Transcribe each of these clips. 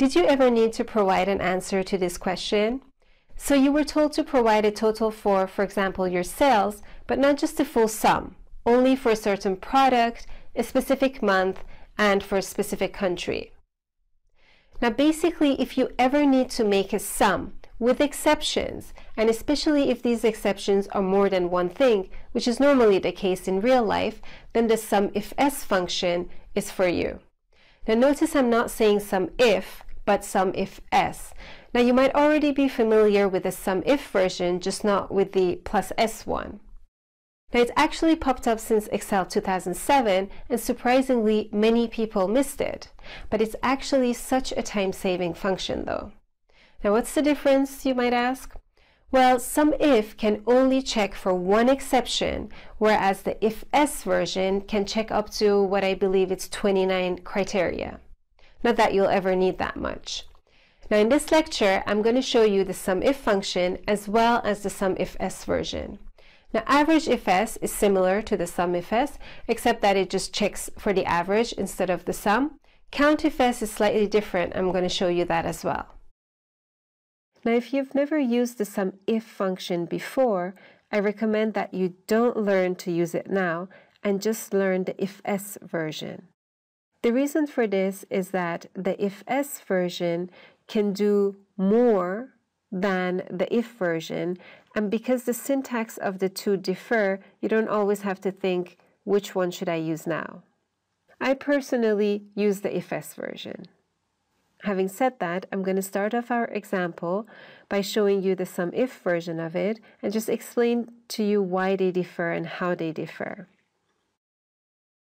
Did you ever need to provide an answer to this question? So you were told to provide a total for example, your sales, but not just the full sum, only for a certain product, a specific month, and for a specific country. Now, basically, if you ever need to make a sum with exceptions, and especially if these exceptions are more than one thing, which is normally the case in real life, then the SUMIFS function is for you. Now, notice I'm not saying SUMIF, but SUMIFS. Now, you might already be familiar with the SUMIF version, just not with the +S one. Now, it's actually popped up since Excel 2007, and surprisingly, many people missed it. But it's actually such a time-saving function, though. Now, what's the difference, you might ask? Well, SUMIF can only check for one exception, whereas the IFS version can check up to what I believe it's 29 criteria. Not that you'll ever need that much. Now, in this lecture, I'm going to show you the SUMIF function as well as the SUMIFS version. Now, AVERAGEIFS is similar to the SUMIFS, except that it just checks for the average instead of the sum. COUNTIFS is slightly different. I'm going to show you that as well. Now, if you've never used the SUMIF function before, I recommend that you don't learn to use it now and just learn the IFS version. The reason for this is that the IFS version can do more than the IF version, and because the syntax of the two differ, you don't always have to think, which one should I use now? I personally use the IFS version. Having said that, I'm going to start off our example by showing you the SUMIF version of it and just explain to you why they differ and how they differ.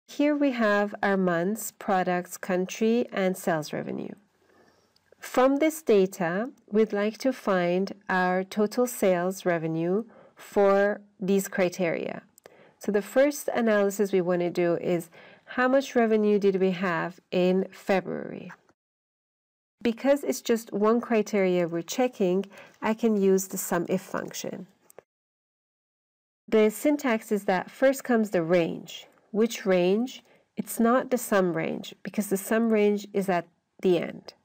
Here we have our months, products, country, and sales revenue. From this data, we'd like to find our total sales revenue for these criteria. So the first analysis we want to do is how much revenue did we have in February? Because it's just one criteria we're checking, I can use the SUMIF function. The syntax is that first comes the range. Which range? It's not the sum range, because the sum range is at the end.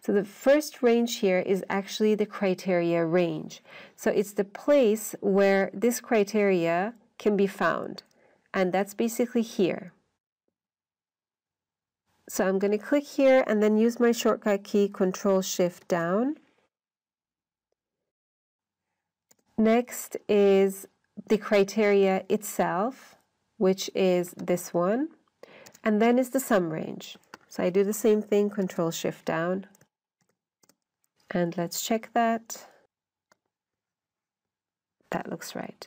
So the first range here is actually the criteria range. So it's the place where this criteria can be found. And that's basically here. So I'm going to click here and then use my shortcut key Control-Shift-Down. Next is the criteria itself, which is this one. And then is the sum range. So I do the same thing, Control-Shift-Down. And let's check that. That looks right.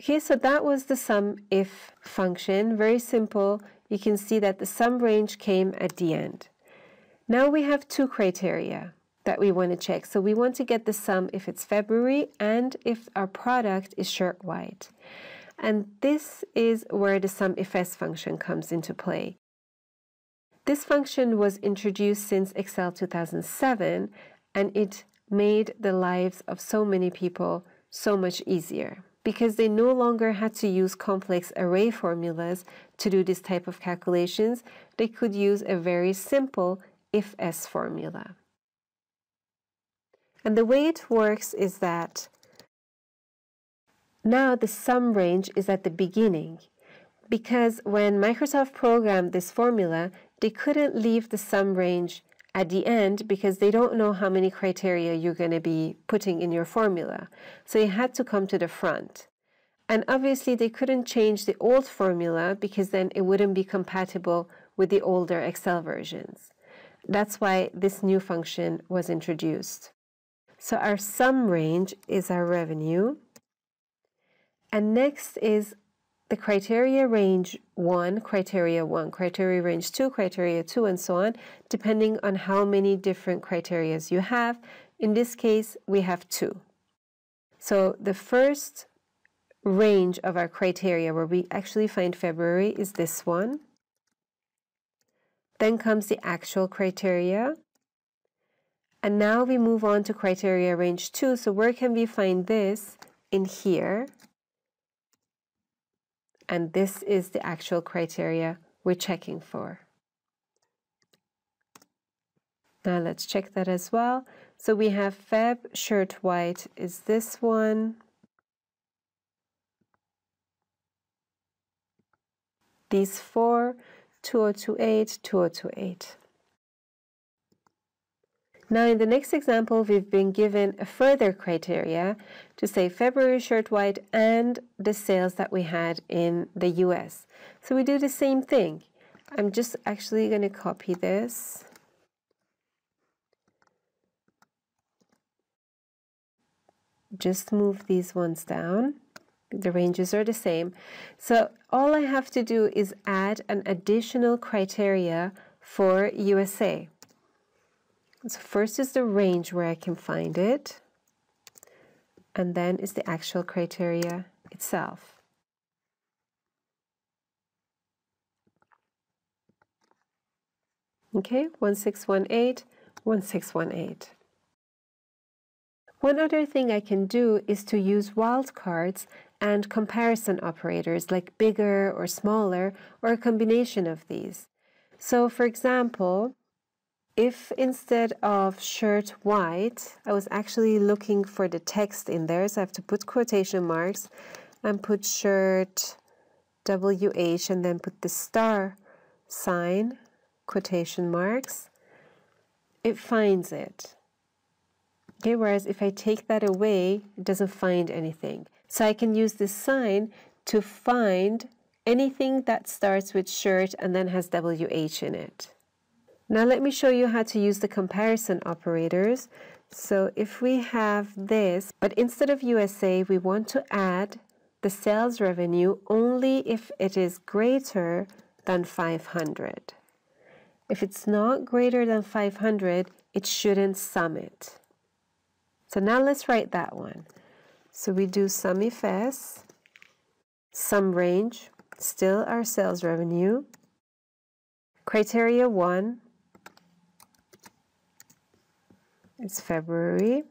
Okay, so that was the SUMIF function. Very simple. You can see that the sum range came at the end. Now we have two criteria that we want to check. So we want to get the sum if it's February and if our product is shirt white. And this is where the SUMIFS function comes into play. This function was introduced since Excel 2007, and it made the lives of so many people so much easier because they no longer had to use complex array formulas to do this type of calculations. They could use a very simple IFS formula. And the way it works is that now the sum range is at the beginning, because when Microsoft programmed this formula, they couldn't leave the sum range at the end because they don't know how many criteria you're going to be putting in your formula. So it had to come to the front. And obviously they couldn't change the old formula because then it wouldn't be compatible with the older Excel versions. That's why this new function was introduced. So our sum range is our revenue. And next is the criteria range 1, criteria 1, criteria range 2, criteria 2, and so on, depending on how many different criteria you have. In this case, we have 2. So the first range of our criteria where we actually find February is this one. Then comes the actual criteria. And now we move on to criteria range 2. So where can we find this? In here. And this is the actual criteria we're checking for. Now let's check that as well. So we have Feb shirt white is this one. These four, 2028, 2028. Now in the next example, we've been given a further criteria to say February shirt white and the sales that we had in the US. So we do the same thing. I'm just actually going to copy this. Just move these ones down. The ranges are the same. So all I have to do is add an additional criteria for USA. So first is the range where I can find it, and then is the actual criteria itself. Okay, 1618, 1618. One other thing I can do is to use wildcards and comparison operators like bigger or smaller or a combination of these. So for example, if instead of shirt white, I was actually looking for the text in there, so I have to put quotation marks and put shirt WH and then put the star sign, quotation marks, it finds it. Okay, whereas if I take that away, it doesn't find anything. So I can use this sign to find anything that starts with shirt and then has WH in it. Now let me show you how to use the comparison operators. So if we have this, but instead of USA, we want to add the sales revenue only if it is greater than 500. If it's not greater than 500, it shouldn't sum it. So now let's write that one. So we do SUMIFS, sum range, still our sales revenue, criteria 1, it's February,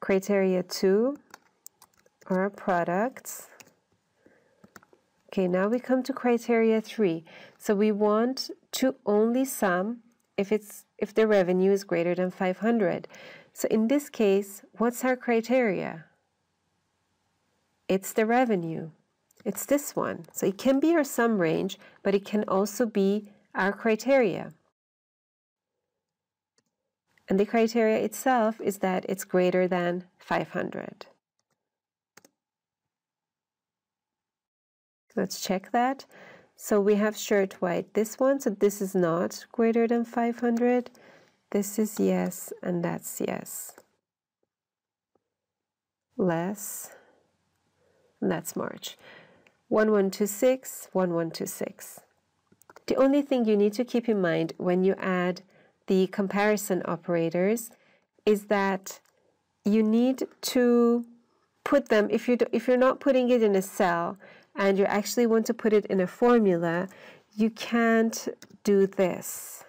criteria 2 are our products. Okay, now we come to criteria 3. So we want to only sum if the revenue is greater than 500. So in this case, what's our criteria? It's the revenue. It's this one. So it can be our sum range, but it can also be our criteria. And the criteria itself is that it's greater than 500. Let's check that. So we have shirt white, this one, so this is not greater than 500. This is yes, and that's yes. Less, and that's March. 1126, 1126. The only thing you need to keep in mind when you add the comparison operators is that you need to put them, if you're not putting it in a cell, and you actually want to put it in a formula, you can't do this.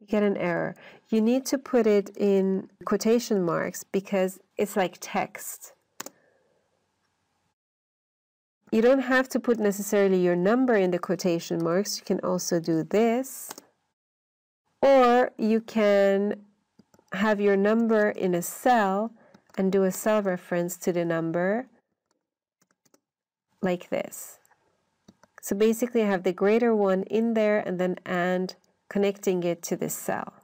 You get an error. You need to put it in quotation marks because it's like text. You don't have to put necessarily your number in the quotation marks. You can also do this. Or you can have your number in a cell and do a cell reference to the number. Like this. So basically I have the greater one in there and then and connecting it to this cell.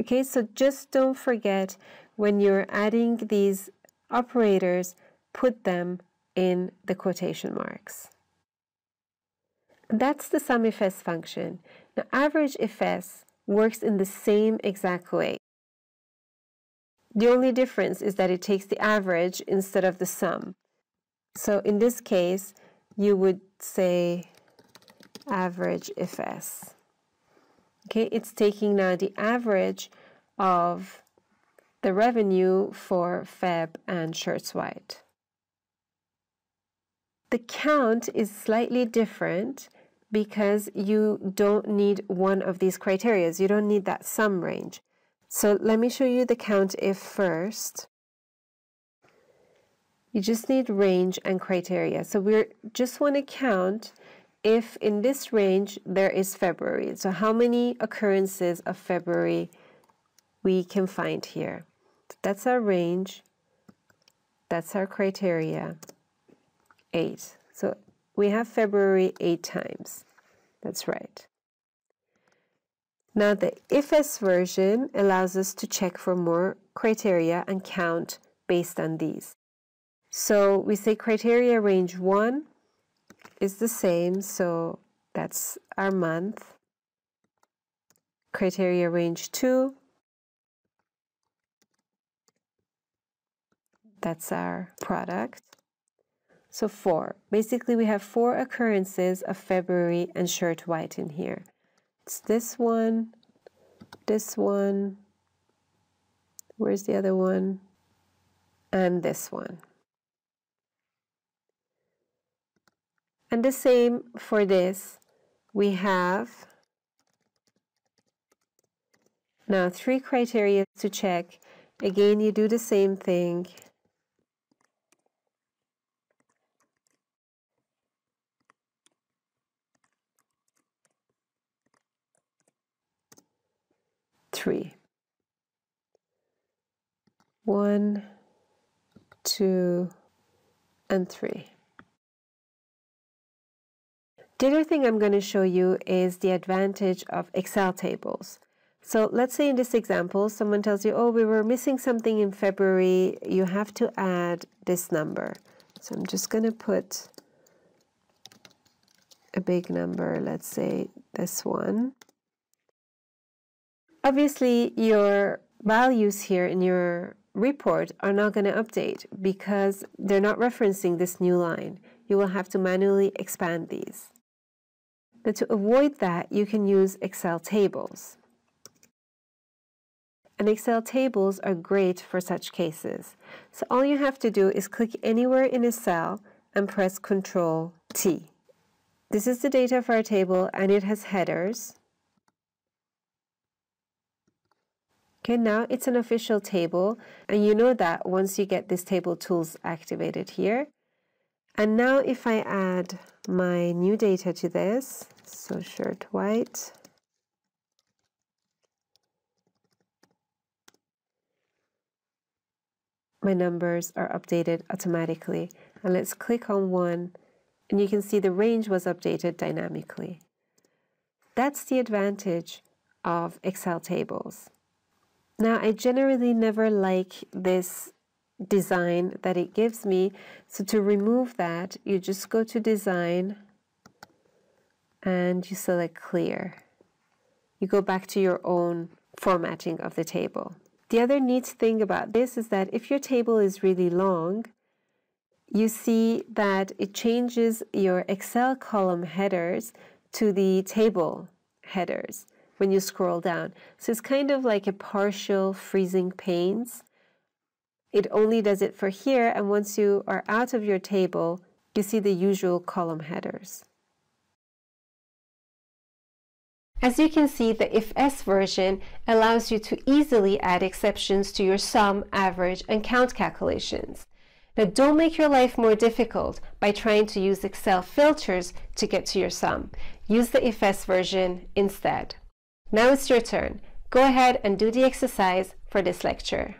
Okay, so just don't forget when you're adding these operators, put them in the quotation marks. And that's the SUMIFS function. Now AVERAGEIFS works in the same exact way. The only difference is that it takes the average instead of the sum. So in this case, you would say AVERAGEIFS. Okay, it's taking now the average of the revenue for Feb and shirts white. The count is slightly different because you don't need one of these criteria. You don't need that sum range. So let me show you the COUNTIF first. You just need range and criteria. So we just want to count if in this range there is February. So how many occurrences of February we can find here. That's our range. That's our criteria, 8. So we have February 8 times. That's right. Now the IFS version allows us to check for more criteria and count based on these. So we say criteria range 1 is the same, so that's our month. Criteria range 2, that's our product. So 4. Basically we have 4 occurrences of February and shirt white in here. It's this one, where's the other one, and this one. And the same for this. We have now 3 criteria to check. Again, you do the same thing. Three. 1, 2, and 3. The other thing I'm going to show you is the advantage of Excel tables. So let's say in this example, someone tells you, oh, we were missing something in February. You have to add this number. So I'm just going to put a big number, let's say this one. Obviously, your values here in your report are not going to update because they're not referencing this new line. You will have to manually expand these. But to avoid that, you can use Excel tables. And Excel tables are great for such cases. So all you have to do is click anywhere in a cell and press Ctrl+T. This is the data for our table and it has headers. Okay, now it's an official table, and you know that once you get this table tools activated here. And now if I add my new data to this, so shirt white, my numbers are updated automatically. And let's click on one, and you can see the range was updated dynamically. That's the advantage of Excel tables. Now, I generally never like this design that it gives me. So to remove that, you just go to design and you select clear. You go back to your own formatting of the table. The other neat thing about this is that if your table is really long, you see that it changes your Excel column headers to the table headers when you scroll down. So it's kind of like a partial freezing panes. It only does it for here, and once you are out of your table, you see the usual column headers. As you can see, the IFS version allows you to easily add exceptions to your sum, average, and count calculations. Now, don't make your life more difficult by trying to use Excel filters to get to your sum. Use the IFS version instead. Now it's your turn. Go ahead and do the exercise for this lecture.